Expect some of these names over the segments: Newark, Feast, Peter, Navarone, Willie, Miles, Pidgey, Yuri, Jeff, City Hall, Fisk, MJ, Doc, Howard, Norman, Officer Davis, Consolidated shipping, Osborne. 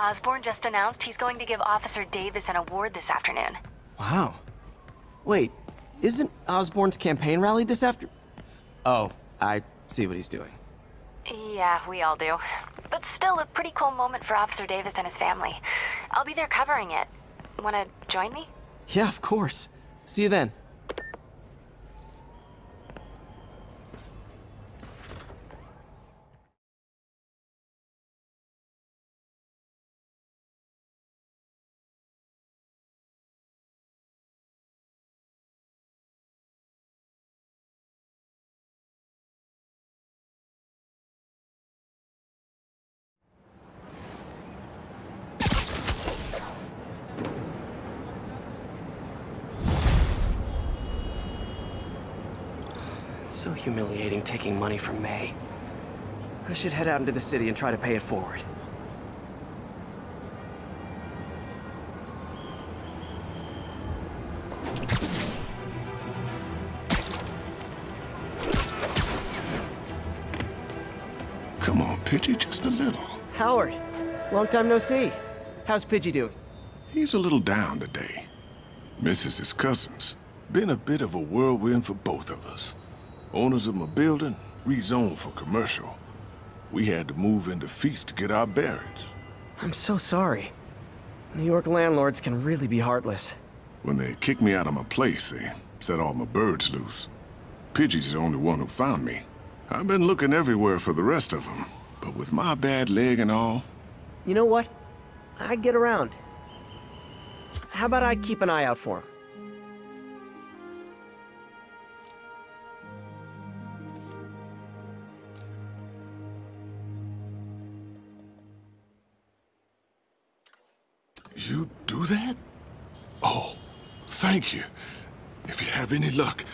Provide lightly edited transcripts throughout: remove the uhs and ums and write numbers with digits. Osborne just announced he's going to give Officer Davis an award this afternoon. Wow. Wait, isn't Osborne's campaign rally this after? Oh, I see what he's doing. Yeah, we all do. But still a pretty cool moment for Officer Davis and his family. I'll be there covering it. Wanna join me? Yeah, of course. See you then. So humiliating taking money from May. I should head out into the city and try to pay it forward. Come on, Pidgey, just a little. Howard, long time no see. How's Pidgey doing? He's a little down today. Misses his cousins. Been a bit of a whirlwind for both of us. Owners of my building, rezoned for commercial. We had to move into Feast to get our bearings. I'm so sorry. New York landlords can really be heartless. When they kicked me out of my place, they set all my birds loose. Pidgey's the only one who found me. I've been looking everywhere for the rest of them, but with my bad leg and all... You know what? I get around. How about I keep an eye out for him? You do that? Oh, thank you. If you have any luck,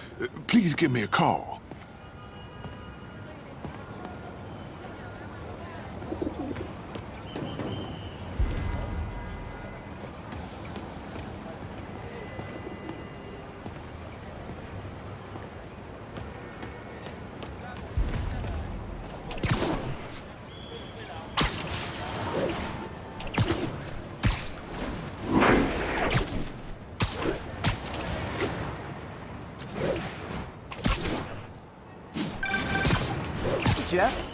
please give me a call. Jeff,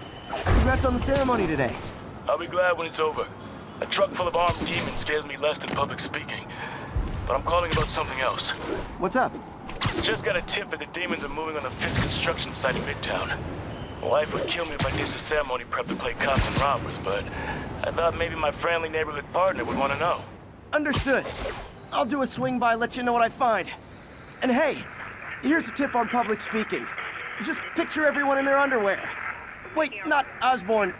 congrats on the ceremony today. I'll be glad when it's over. A truck full of armed demons scares me less than public speaking. But I'm calling about something else. What's up? Just got a tip that the demons are moving on the Fisk construction site in Midtown. My wife would kill me if I ditched the ceremony prep to play cops and robbers, but I thought maybe my friendly neighborhood partner would want to know. Understood. I'll do a swing by, let you know what I find. And hey, here's a tip on public speaking. Just picture everyone in their underwear. Wait, not Osborne.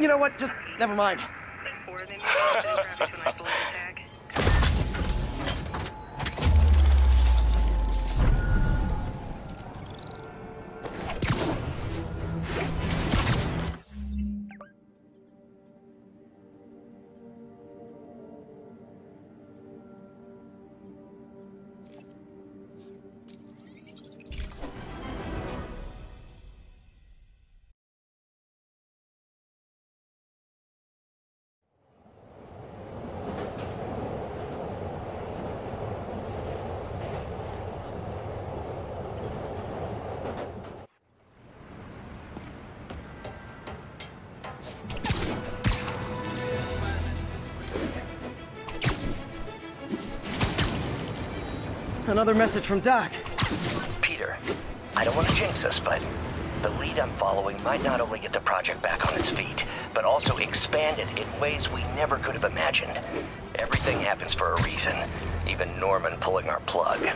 You know what? Just never mind. Another message from Doc. Peter, I don't want to jinx us, but the lead I'm following might not only get the project back on its feet, but also expand it in ways we never could have imagined. Everything happens for a reason, even Norman pulling our plug.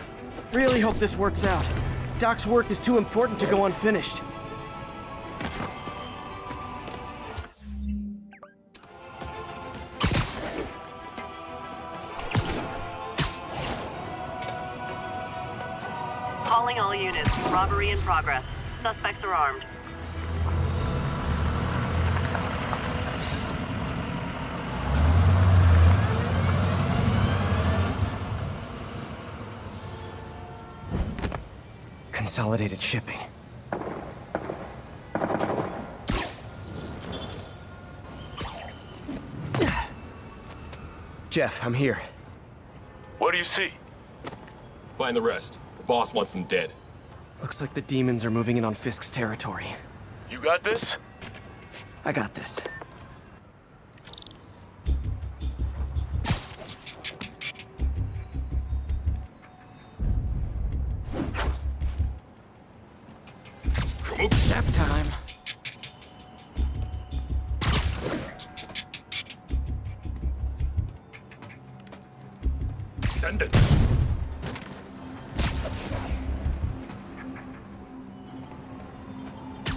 Really hope this works out. Doc's work is too important to go unfinished. Calling all units. Robbery in progress. Suspects are armed. Consolidated shipping. Jeff, I'm here. What do you see? Find the rest. The boss wants them dead. Looks like the demons are moving in on Fisk's territory. You got this? I got this. Nap time. Send it.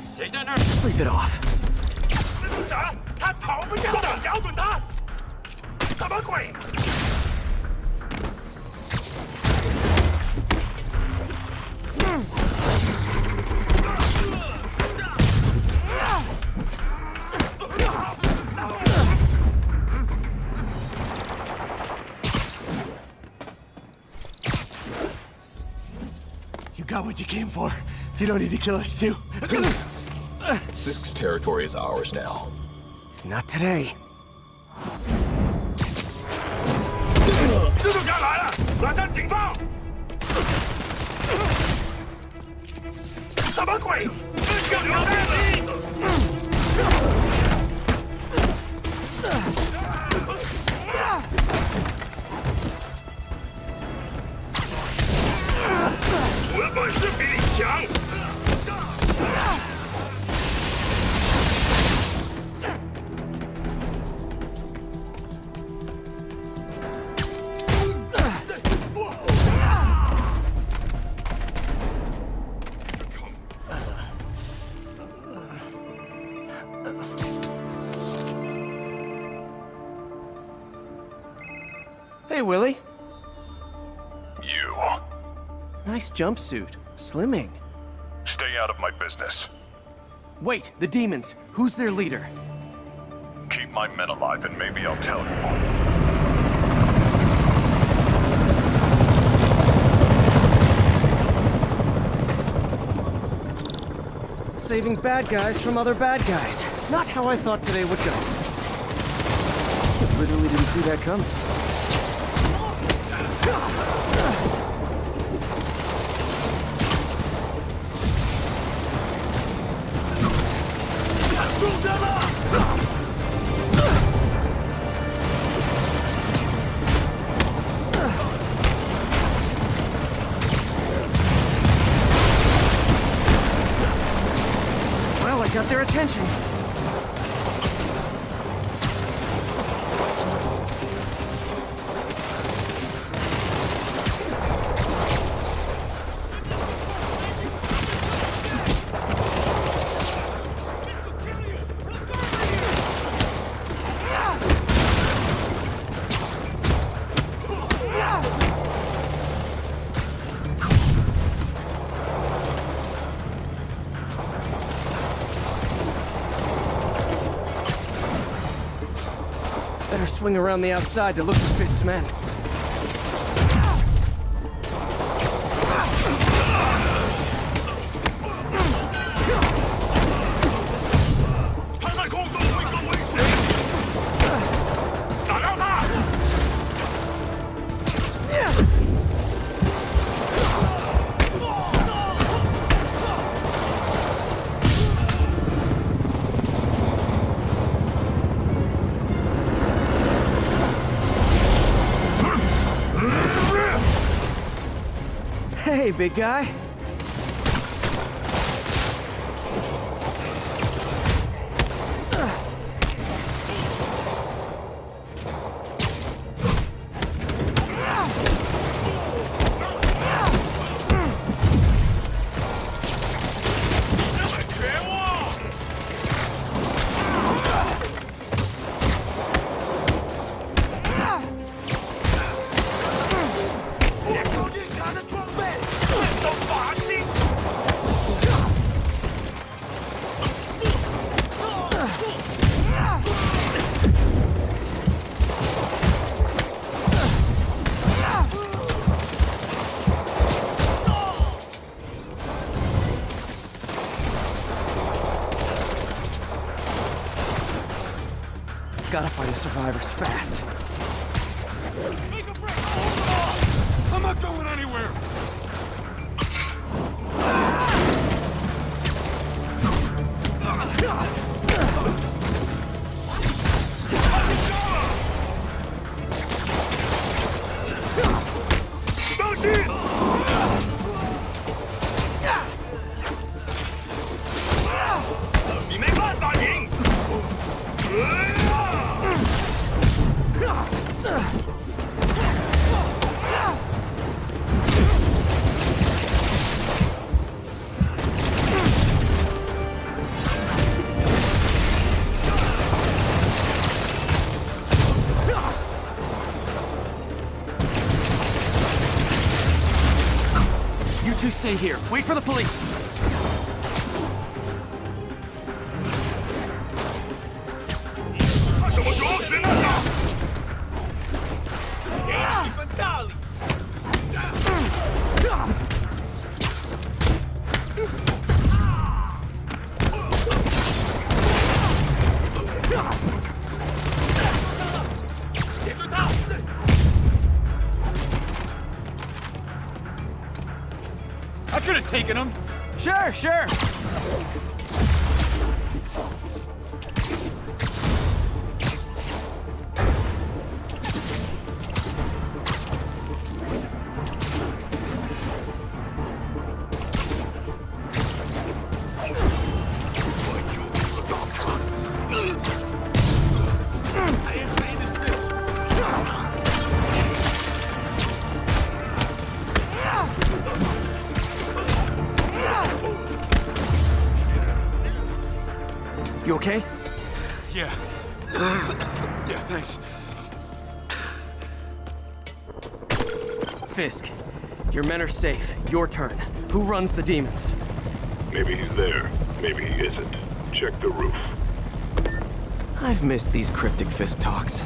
Sleep it off. You got what you came for. You don't need to kill us too. Fisk's territory is ours now. Not today. Hey, Willie. You. Nice jumpsuit. Slimming. Stay out of my business. Wait, the demons. Who's their leader? Keep my men alive and maybe I'll tell you. Saving bad guys from other bad guys. Not how I thought today would go. I literally didn't see that coming. Well, I got their attention. Swing around the outside to look for Fist's men. Hey, big guy. Gotta find the survivors fast. Make a break! Hold on! I'm not going anywhere! Stay here. Wait for the police. Taking them? Sure, sure. Fisk, your men are safe. Your turn. Who runs the demons? Maybe he's there. Maybe he isn't. Check the roof. I've missed these cryptic Fisk talks.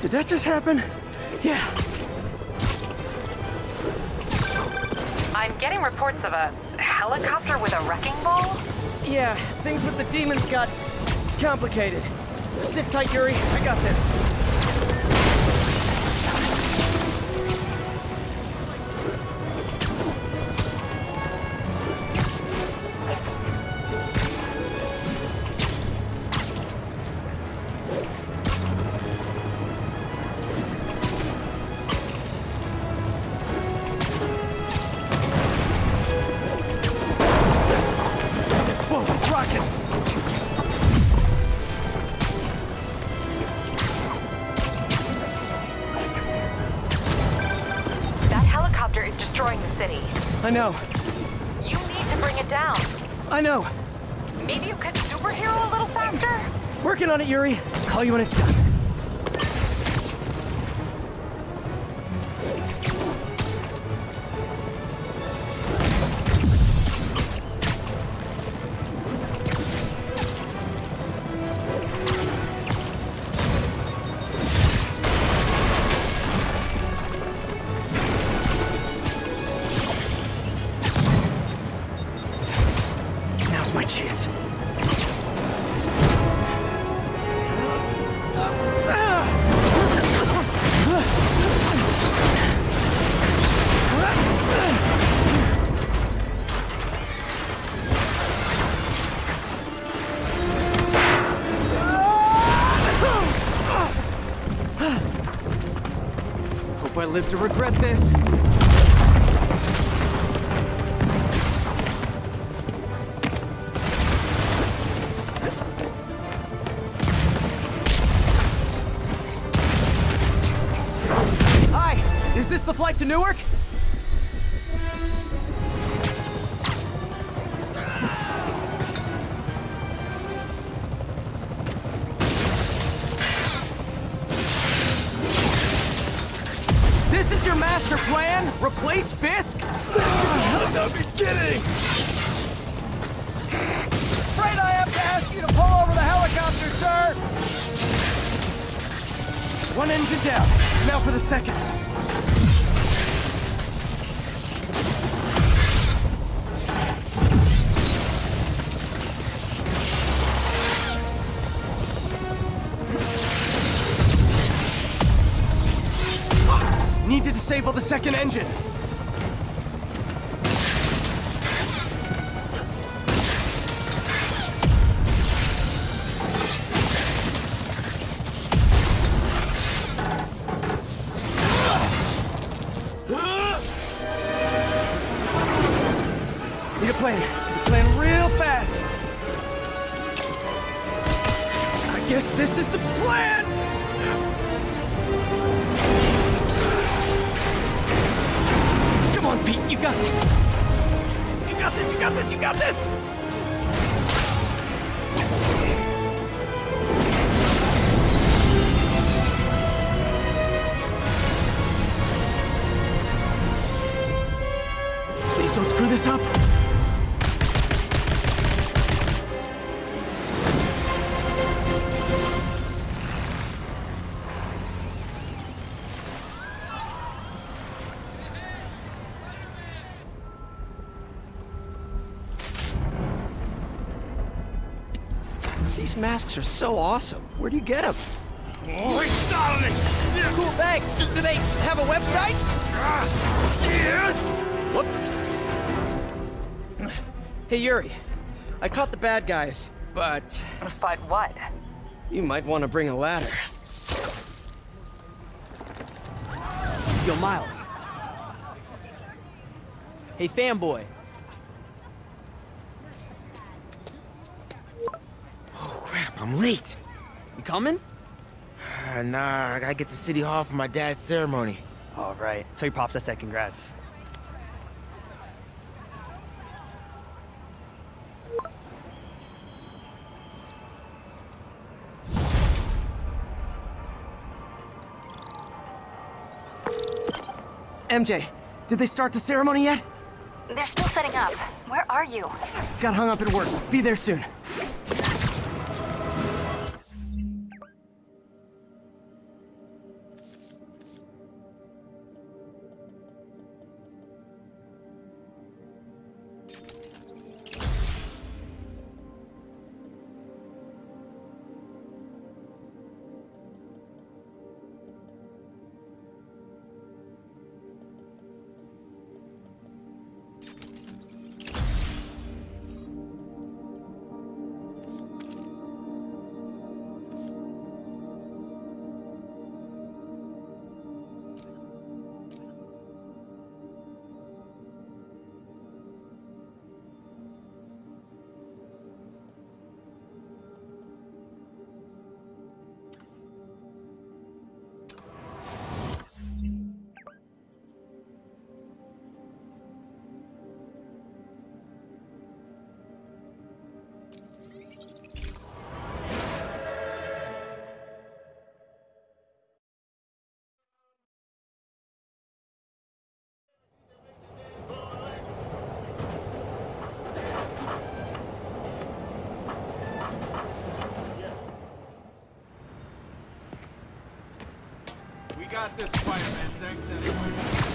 Did that just happen? Yeah. I'm getting reports of a helicopter with a wrecking ball? Yeah, things with the demons got complicated. Sit tight, Yuri. I got this. I know. You need to bring it down. I know. Maybe you could superhero a little faster? Working on it, Yuri. Call you when it's done. hope I live to regret this. Hi, is this the flight to Newark? Replace Fisk? I'm not beginning! Afraid I have to ask you to pull over the helicopter, sir! One engine down. Now for the second. Need to disable the second engine. Need a plane real fast. I guess this is the plan. Pete, you got this! You got this, you got this, you got this! Please don't screw this up! These masks are so awesome. Where do you get them? Cool, thanks. Do they have a website? Yes. Whoops. Hey, Yuri. I caught the bad guys, but... But what? You might want to bring a ladder. Yo, Miles. Hey, fanboy. I'm late. You coming? Nah, I gotta get to City Hall for my dad's ceremony. All right. Tell your pops I said congrats. MJ, did they start the ceremony yet? They're still setting up. Where are you? Got hung up at work. Be there soon. Got this fireman, thanks anyway.